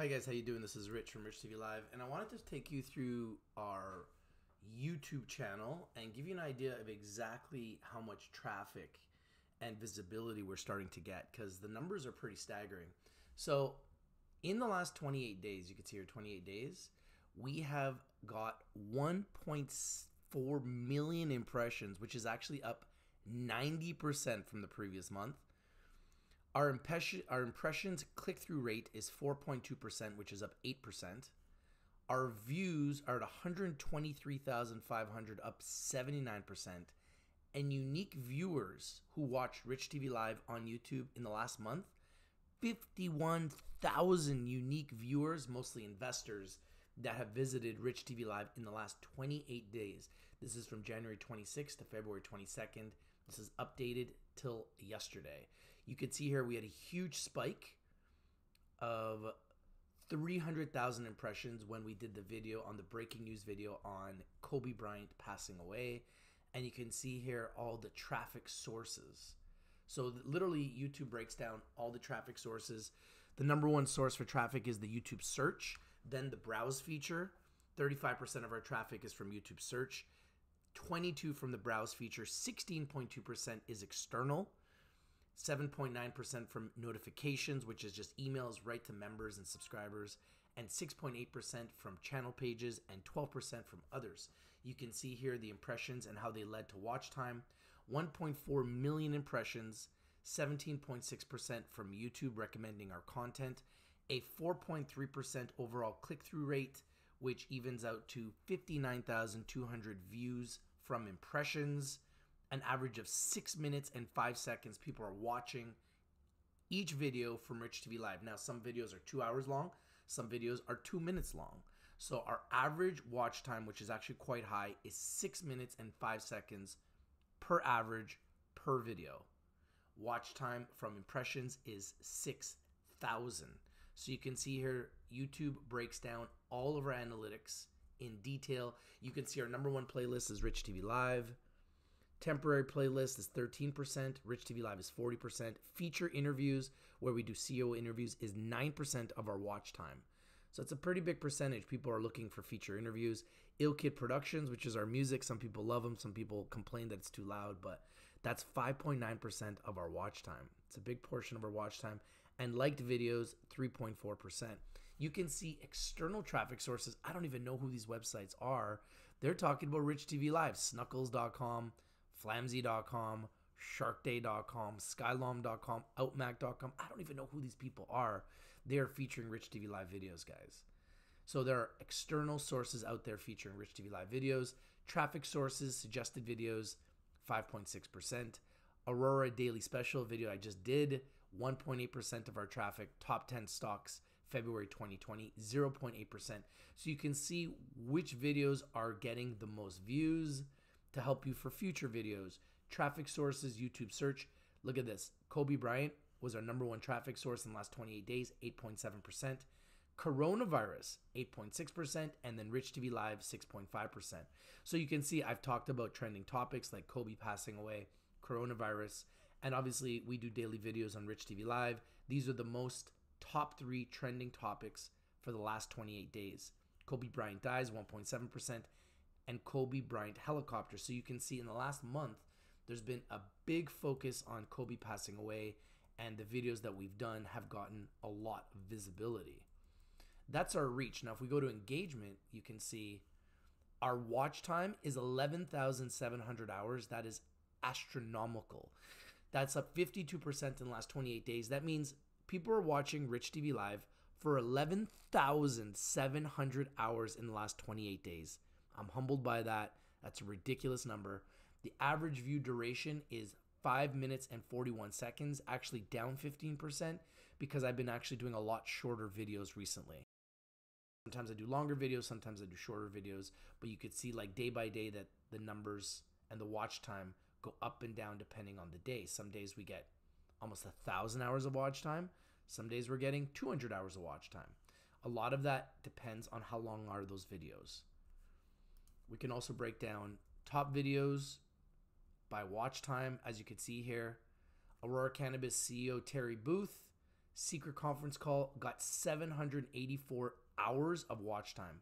Hi guys, how you doing? This is Rich from Rich TV Live, and I wanted to take you through our YouTube channel and give you an idea of exactly how much traffic and visibility we're starting to get, because the numbers are pretty staggering. So in the last 28 days, you can see here 28 days, we have got 1.4 million impressions, which is actually up 90% from the previous month. Our impressions click-through rate is 4.2%, which is up 8%. Our views are at 123,500, up 79%. And unique viewers who watched Rich TV Live on YouTube in the last month, 51,000 unique viewers, mostly investors, that have visited Rich TV Live in the last 28 days. This is from January 26th to February 22nd. This is updated till yesterday. You could see here we had a huge spike of 300,000 impressions when we did the video on the breaking news video on Kobe Bryant passing away. And you can see here all the traffic sources. So literally YouTube breaks down all the traffic sources. The number one source for traffic is the YouTube search, then the browse feature. 35% of our traffic is from YouTube search. 22 from the browse feature, 16.2% is external, 7.9% from notifications, which is just emails right to members and subscribers, and 6.8% from channel pages and 12% from others. You can see here the impressions and how they led to watch time. 1.4 million impressions, 17.6% from YouTube recommending our content, a 4.3% overall click-through rate, which evens out to 59,200 views from impressions, an average of 6 minutes and 5 seconds. People are watching each video from Rich TV Live. Now, some videos are 2 hours long, some videos are 2 minutes long. So our average watch time, which is actually quite high, is 6 minutes and 5 seconds per average per video. Watch time from impressions is 6,000. So you can see here, YouTube breaks down all of our analytics in detail. You can see our number one playlist is Rich TV Live. Temporary playlist is 13%. Rich TV Live is 40%. Feature interviews, where we do CEO interviews, is 9% of our watch time. So it's a pretty big percentage. People are looking for feature interviews. Ill Kid Productions, which is our music. Some people love them. Some people complain that it's too loud, but that's 5.9% of our watch time. It's a big portion of our watch time. And liked videos, 3.4%. You can see external traffic sources. I don't even know who these websites are. They're talking about Rich TV Live, Snuckles.com, Flamsy.com, SharkDay.com, Skylom.com, Outmac.com. I don't even know who these people are. They are featuring Rich TV Live videos, guys. So there are external sources out there featuring Rich TV Live videos. Traffic sources, suggested videos, 5.6%. Aurora Daily Special video I just did, 1.8% of our traffic. Top 10 stocks, February 2020, 0.8%. So you can see which videos are getting the most views to help you for future videos. Traffic sources, YouTube search. Look at this. Kobe Bryant was our number one traffic source in the last 28 days, 8.7%. Coronavirus, 8.6%, and then Rich TV Live, 6.5%. So you can see I've talked about trending topics like Kobe passing away, coronavirus, and obviously we do daily videos on Rich TV Live. These are the most top 3 trending topics for the last 28 days. Kobe Bryant dies, 1.7%, and Kobe Bryant helicopter. So you can see in the last month, there's been a big focus on Kobe passing away, and the videos that we've done have gotten a lot of visibility. That's our reach. Now, if we go to engagement, you can see our watch time is 11,700 hours. That is astronomical. That's up 52% in the last 28 days. That means people are watching Rich TV Live for 11,700 hours in the last 28 days. I'm humbled by that. That's a ridiculous number. The average view duration is 5 minutes and 41 seconds, actually down 15% because I've been actually doing a lot shorter videos recently. Sometimes I do longer videos, sometimes I do shorter videos, but you could see like day by day that the numbers and the watch time go up and down depending on the day. Some days we get almost 1,000 hours of watch time. Some days we're getting 200 hours of watch time. A lot of that depends on how long are those videos. We can also break down top videos by watch time, as you can see here. Aurora Cannabis CEO Terry Booth, secret conference call got 784 hours of watch time.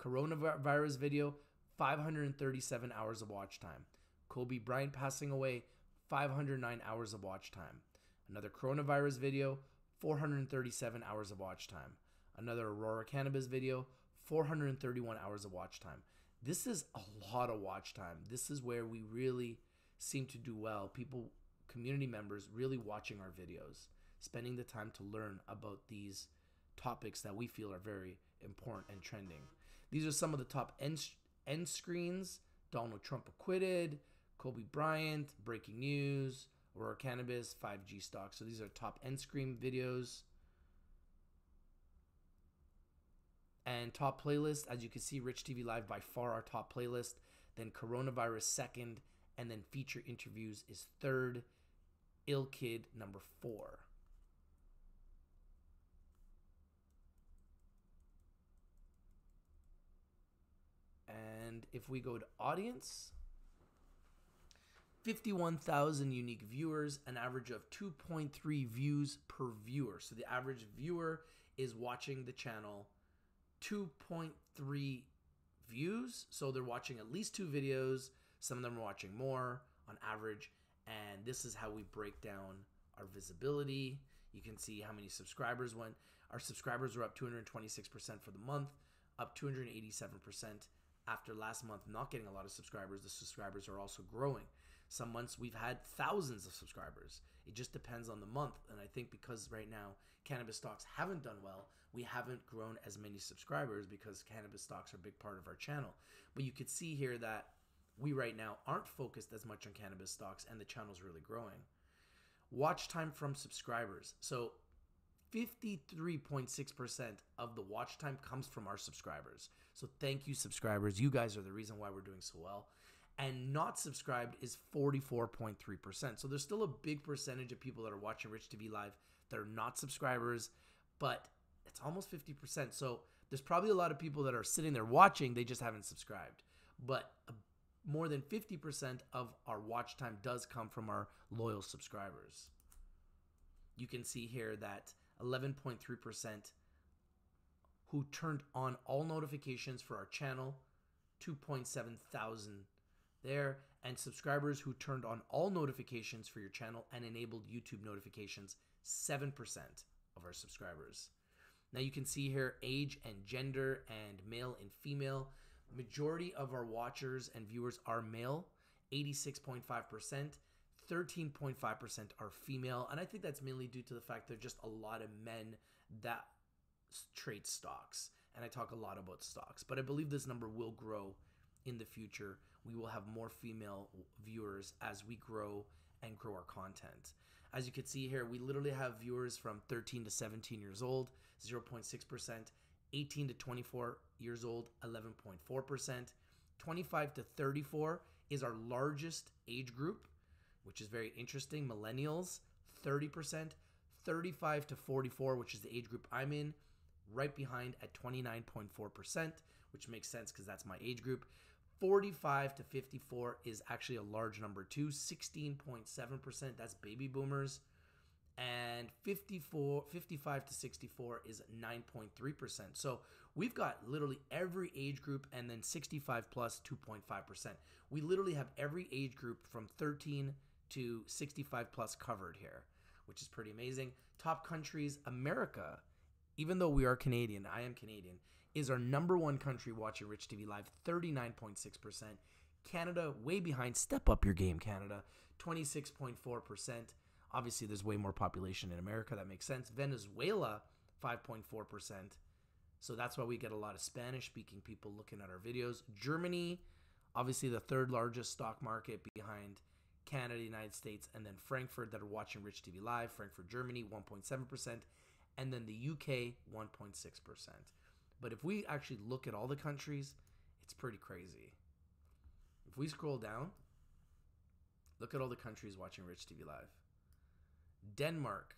Coronavirus video, 537 hours of watch time. Kobe Bryant passing away, 509 hours of watch time. Another coronavirus video, 437 hours of watch time. Another Aurora Cannabis video, 431 hours of watch time. This is a lot of watch time. This is where we really seem to do well. People, community members, really watching our videos, spending the time to learn about these topics that we feel are very important and trending. These are some of the top end screens: Donald Trump acquitted, Kobe Bryant, breaking news, Aurora Cannabis, 5G stock. So these are top end screen videos. And top playlist, as you can see, Rich TV Live by far our top playlist. Then coronavirus second, and then feature interviews is third. Ill Kid number 4. And if we go to audience, 51,000 unique viewers, an average of 2.3 views per viewer. So the average viewer is watching the channel 2.3 views. So they're watching at least 2 videos. Some of them are watching more on average. And this is how we break down our visibility. You can see how many subscribers went. Our subscribers were up 226% for the month, up 287%. After last month not getting a lot of subscribers, the subscribers are also growing. Some months we've had thousands of subscribers. It just depends on the month. And I think because right now cannabis stocks haven't done well, we haven't grown as many subscribers because cannabis stocks are a big part of our channel. But you could see here that we right now aren't focused as much on cannabis stocks and the channel's really growing. Watch time from subscribers. So 53.6% of the watch time comes from our subscribers. So thank you, subscribers. You guys are the reason why we're doing so well. And not subscribed is 44.3%. So there's still a big percentage of people that are watching Rich TV Live that are not subscribers, but it's almost 50%. So there's probably a lot of people that are sitting there watching, they just haven't subscribed. But more than 50% of our watch time does come from our loyal subscribers. You can see here that 11.3% who turned on all notifications for our channel, 2.7 thousand there, and subscribers who turned on all notifications for your channel and enabled YouTube notifications, 7% of our subscribers. Now you can see here age and gender and male and female. Majority of our watchers and viewers are male, 86.5%. 13.5% are female, and I think that's mainly due to the fact there's just a lot of men that trade stocks, and I talk a lot about stocks, but I believe this number will grow in the future. We will have more female viewers as we grow and grow our content. As you can see here, we literally have viewers from 13 to 17 years old, 0.6%, 18 to 24 years old, 11.4%, 25 to 34 is our largest age group, which is very interesting. Millennials, 30%, 35 to 44, which is the age group I'm in, right behind at 29.4%, which makes sense because that's my age group. 45 to 54 is actually a large number too, 16.7%, that's baby boomers. And 55 to 64 is 9.3%. So we've got literally every age group, and then 65 plus 2.5%. We literally have every age group from 13 to 65 plus covered here, which is pretty amazing. Top countries, America, even though we are Canadian, I am Canadian, is our #1 country watching Rich TV Live, 39.6%. Canada, way behind. Step up your game, Canada, 26.4%. Obviously, there's way more population in America. That makes sense. Venezuela, 5.4%. So that's why we get a lot of Spanish-speaking people looking at our videos. Germany, obviously the third largest stock market behind Canada, United States, and then Frankfurt that are watching Rich TV Live. Frankfurt, Germany, 1.7%. And then the UK, 1.6%. But if we actually look at all the countries, it's pretty crazy. If we scroll down, look at all the countries watching Rich TV Live. Denmark,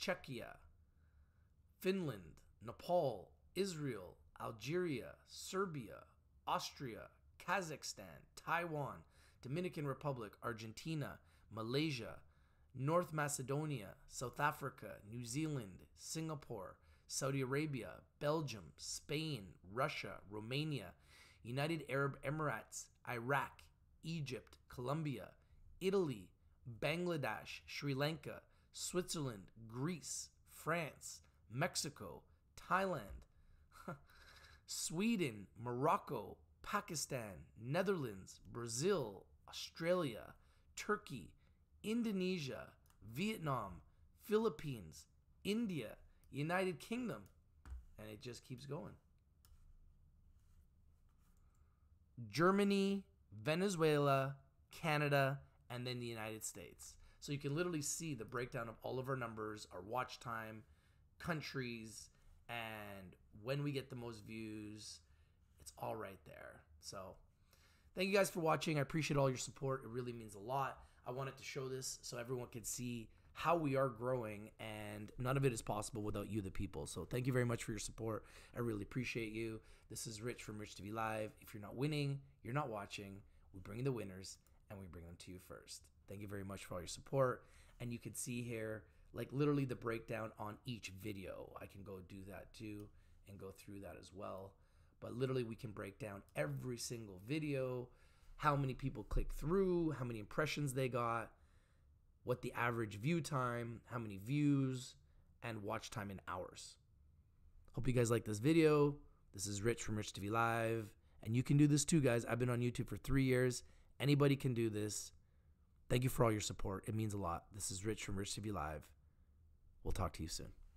Czechia, Finland, Nepal, Israel, Algeria, Serbia, Austria, Kazakhstan, Taiwan, Dominican Republic, Argentina, Malaysia, North Macedonia, South Africa, New Zealand, Singapore, Saudi Arabia, Belgium, Spain, Russia, Romania, United Arab Emirates, Iraq, Egypt, Colombia, Italy, Bangladesh, Sri Lanka, Switzerland, Greece, France, Mexico, Thailand, Sweden, Morocco, Pakistan, Netherlands, Brazil, Australia, Turkey, Indonesia, Vietnam, Philippines, India, United Kingdom, and it just keeps going. Germany, Venezuela, Canada, and then the United States. So you can literally see the breakdown of all of our numbers, our watch time, countries, and when we get the most views. It's all right there. So thank you guys for watching. I appreciate all your support. It really means a lot. I wanted to show this so everyone could see how we are growing, and none of it is possible without you, the people. So thank you very much for your support. I really appreciate you. This is Rich from Rich TV Live. If you're not winning, you're not watching. We bring the winners and we bring them to you first. Thank you very much for all your support. And you can see here, like literally the breakdown on each video. I can go do that too and go through that as well. But literally we can break down every single video, how many people click through, how many impressions they got, what the average view time, how many views, and watch time in hours. Hope you guys like this video. This is Rich from Rich TV Live. And you can do this too, guys. I've been on YouTube for 3 years. Anybody can do this. Thank you for all your support. It means a lot. This is Rich from Rich TV Live. We'll talk to you soon.